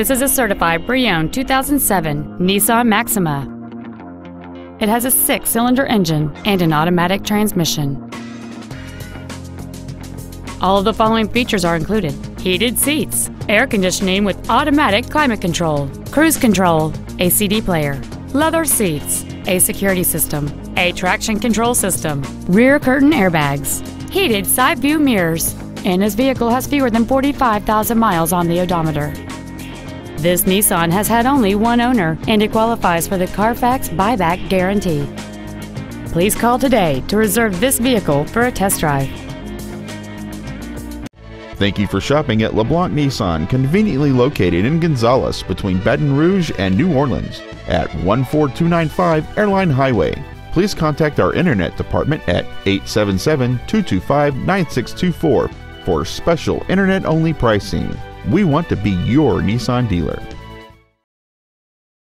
This is a certified pre-owned 2007 Nissan Maxima. It has a 6-cylinder engine and an automatic transmission. All of the following features are included: heated seats, air conditioning with automatic climate control, cruise control, a CD player, leather seats, a security system, a traction control system, rear curtain airbags, heated side view mirrors, and this vehicle has fewer than 45,000 miles on the odometer. This Nissan has had only one owner and it qualifies for the Carfax buyback guarantee. Please call today to reserve this vehicle for a test drive. Thank you for shopping at LeBlanc Nissan, conveniently located in Gonzales between Baton Rouge and New Orleans at 14295 Airline Highway. Please contact our internet department at 877-225-9624 for special internet-only pricing. We want to be your Nissan dealer.